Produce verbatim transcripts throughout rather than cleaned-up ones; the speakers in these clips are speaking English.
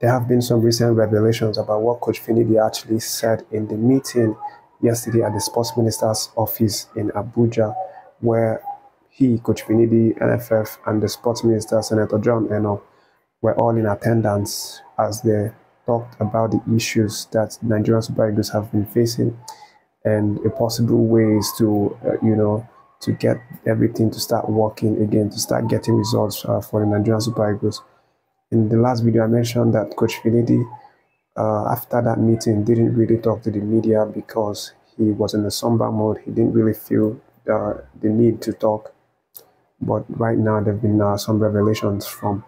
There have been some recent revelations about what Coach Finidi actually said in the meeting yesterday at the Sports Minister's office in Abuja, where he, Coach Finidi, N F F, and the Sports Minister, Senator John Enoh, were all in attendance as they talked about the issues that Nigerian Super Eagles have been facing and a possible ways to, uh, you know, to get everything to start working again, to start getting results uh, for the Nigerian Super Eagles. In the last video, I mentioned that Coach Finidi, uh, after that meeting, didn't really talk to the media because he was in a somber mode. He didn't really feel uh, the need to talk. But right now, there have been uh, some revelations from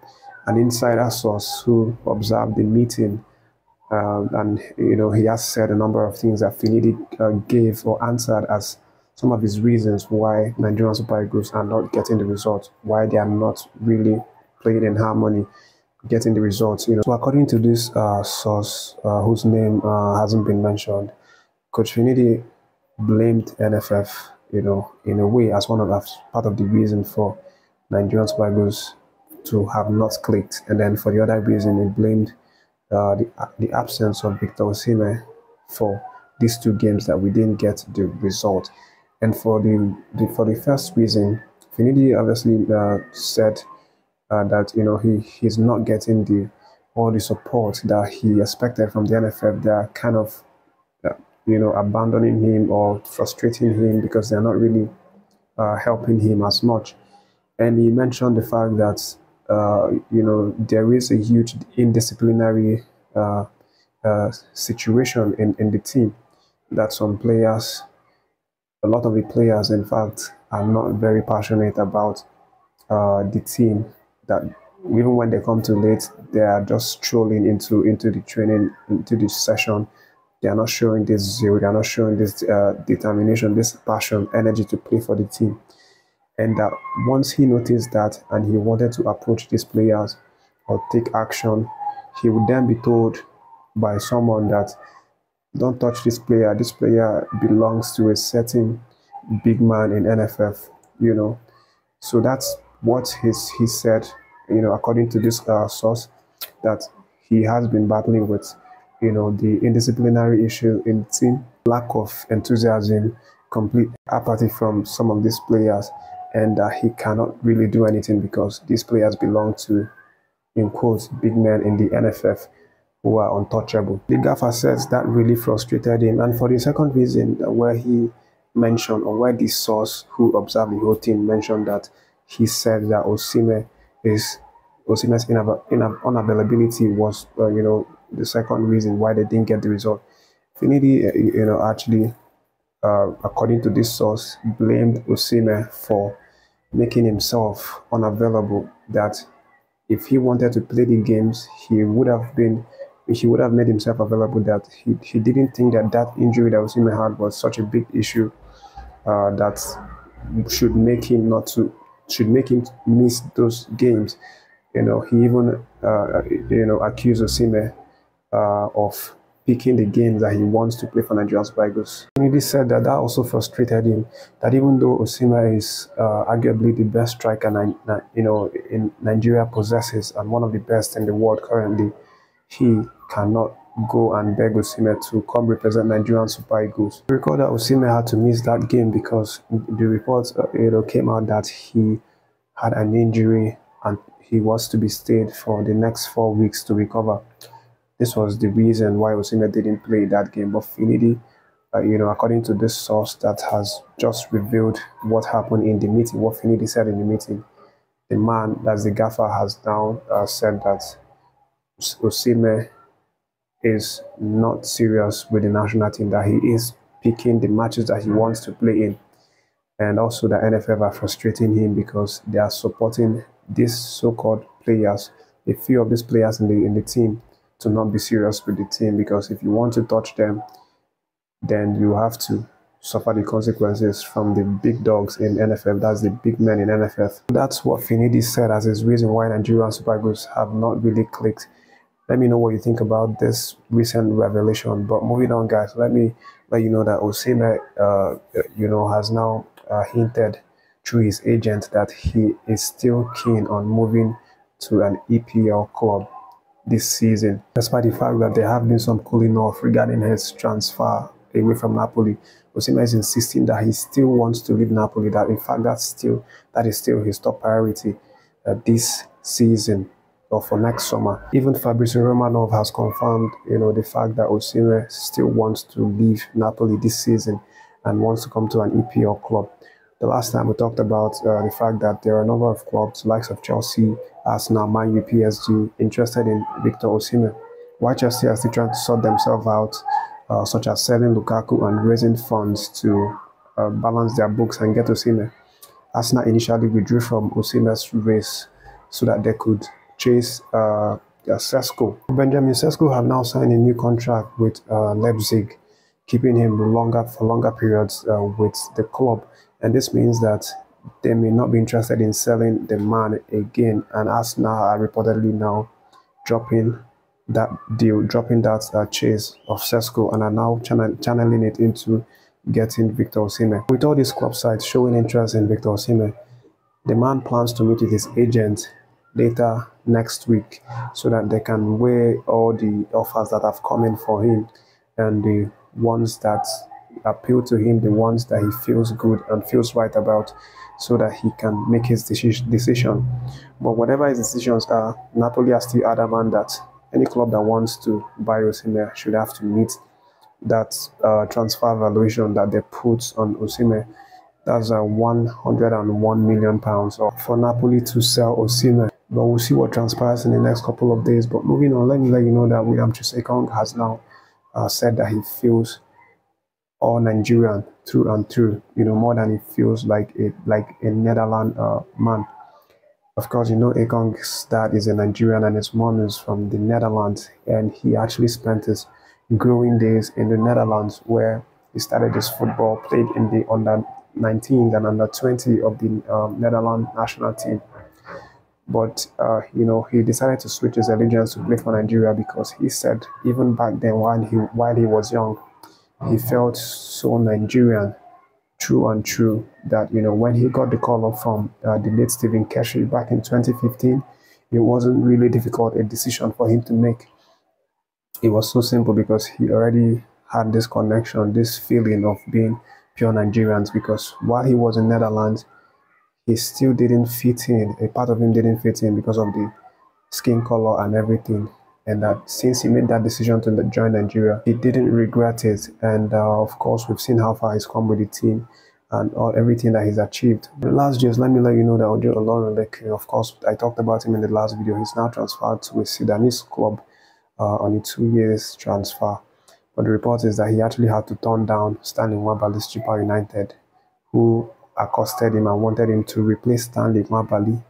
an insider source who observed the meeting. Uh, and, you know, he has said a number of things that Finidi uh, gave or answered as some of his reasons why Nigerian Super Eagles are not getting the results, why they are not really playing in harmony, getting the results, you know. So according to this uh, source, uh, whose name uh, hasn't been mentioned, Coach Finidi blamed N F F, you know, in a way as one of the, part of the reason for Nigerian Super Eagles to have not clicked, and then for the other reason, he blamed uh, the the absence of Victor Osimhen for these two games that we didn't get the result. And for the, the for the first reason, Finidi obviously uh, said. Uh, that, you know, he he's not getting the all the support that he expected from the N F F. They're kind of, uh, you know, abandoning him or frustrating him because they're not really uh, helping him as much. And he mentioned the fact that, uh, you know, there is a huge indisciplinary uh, uh, situation in, in the team, that some players, a lot of the players, in fact, are not very passionate about uh, the team. That even when they come too late, they are just strolling into into the training, into the session. They are not showing this zeal. They are not showing this uh, determination, this passion, energy to play for the team. And that once he noticed that and he wanted to approach these players or take action, he would then be told by someone that, don't touch this player. This player belongs to a certain big man in N F F, you know. So that's what his, he said. You know, according to this uh, source, that he has been battling with, you know, the indisciplinary issue in the team, lack of enthusiasm, complete apathy from some of these players, and that uh, he cannot really do anything because these players belong to, in quotes, big men in the N F F who are untouchable. The gaffer says that really frustrated him. And for the second reason, where he mentioned, or where this source who observed the whole team mentioned, that he said that Osimhen is Osimhen's unavailability was, uh, you know, the second reason why they didn't get the result. Finidi, uh, you know, actually, uh, according to this source, blamed Osimhen for making himself unavailable. That if he wanted to play the games, he would have been, he would have made himself available. That he he didn't think that that injury that Osimhen had was such a big issue uh, that should make him not to. should make him miss those games. You know, he even, uh, you know, accused Osimhen uh, of picking the games that he wants to play for Nigerian Super Eagles. Finidi said that that also frustrated him, that even though Osimhen is uh, arguably the best striker, you know, in Nigeria possesses, and one of the best in the world currently, he cannot go and beg Osimhen to come represent Nigerian Super Eagles. Recall that Osimhen had to miss that game because the reports uh, you know, came out that he had an injury and he was to be stayed for the next four weeks to recover. This was the reason why Osimhen didn't play that game. But Finidi, uh, you know, according to this source that has just revealed what happened in the meeting, what Finidi said in the meeting, the man, that's the gaffer, has now uh, said that Osimhen is not serious with the national team, that he is picking the matches that he wants to play in, and also that N F F are frustrating him because they are supporting these so-called players, a few of these players in the in the team, to not be serious with the team, because if you want to touch them, then you have to suffer the consequences from the big dogs in N F F, that's the big men in N F F. That's what Finidi said as his reason why Nigerian Super Eagles have not really clicked. Let me know what you think about this recent revelation. But moving on, guys, let me let you know that Osimhen, uh, you know, has now uh, hinted through his agent that he is still keen on moving to an E P L club. this season, despite the fact that there have been some cooling off regarding his transfer away from Napoli. Osimhen is insisting that he still wants to leave Napoli, that in fact that's still, that is still his top priority uh, this season or for next summer. Even Fabrizio Romano has confirmed, you know, the fact that Osimhen still wants to leave Napoli this season and wants to come to an E P L club. The last time we talked about uh, the fact that there are a number of clubs, likes of Chelsea, Arsenal, Man U, P S G, interested in Victor Osimhen. Why Chelsea are still trying to sort themselves out, uh, such as selling Lukaku and raising funds to uh, balance their books and get Osimhen. Arsenal initially withdrew from Osimhen's race so that they could chase uh, Sesko. Benjamin Sesko have now signed a new contract with uh, Leipzig, keeping him longer for longer periods uh, with the club. And this means that they may not be interested in selling the man again. And Arsenal are reportedly now dropping that deal, dropping that uh, chase of Sesko, and are now channel channeling it into getting Victor Osimhen. With all these club sides showing interest in Victor Osimhen, the man plans to meet with his agent later next week so that they can weigh all the offers that have come in for him and the ones that appeal to him, the ones that he feels good and feels right about, so that he can make his decision. But whatever his decisions are, Napoli are still adamant that any club that wants to buy Osimhen should have to meet that uh, transfer valuation that they put on Osimhen. That's uh, one hundred and one million pounds for Napoli to sell Osimhen. But we'll see what transpires in the next couple of days. But moving on, let me let you know that William Troost-Ekong has now uh, said that he feels all Nigerian through and through, you know, more than it feels like a like a Netherlands uh, man. Of course, you know, Ekong's dad is a Nigerian and his mom is from the Netherlands, and he actually spent his growing days in the Netherlands, where he started his football, played in the under nineteens and under twenty of the um, Netherlands national team. But uh, you know, he decided to switch his allegiance to play for Nigeria because he said even back then, while he while he was young, he felt so Nigerian true and true that, you know, when he got the call up from uh, the late Stephen Keshi back in twenty fifteen, it wasn't really difficult a decision for him to make. It was so simple because he already had this connection, this feeling of being pure Nigerians, because while he was in Netherlands, he still didn't fit in. A part of him didn't fit in because of the skin color and everything. And that since he made that decision to join Nigeria, he didn't regret it. And uh, of course, we've seen how far he's come with the team and all, everything that he's achieved. The last just let me let you know that Ojo Olorunleke, of course, I talked about him in the last video. He's now transferred to a Sudanese club uh, on a two years transfer. But the report is that he actually had to turn down Stanley Mabali's Chippa United, who accosted him and wanted him to replace Stanley Mabali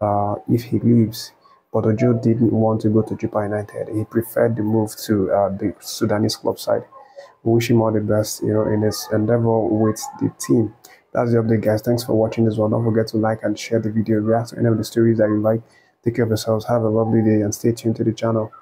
uh, if he leaves. But Ojo didn't want to go to Chippa United. He preferred the move to uh, the Sudanese club side. We wish him all the best, you know, in his endeavor with the team. That's the update, guys. Thanks for watching this one. Don't forget to like and share the video. React to any of the stories that you like. Take care of yourselves. Have a lovely day and stay tuned to the channel.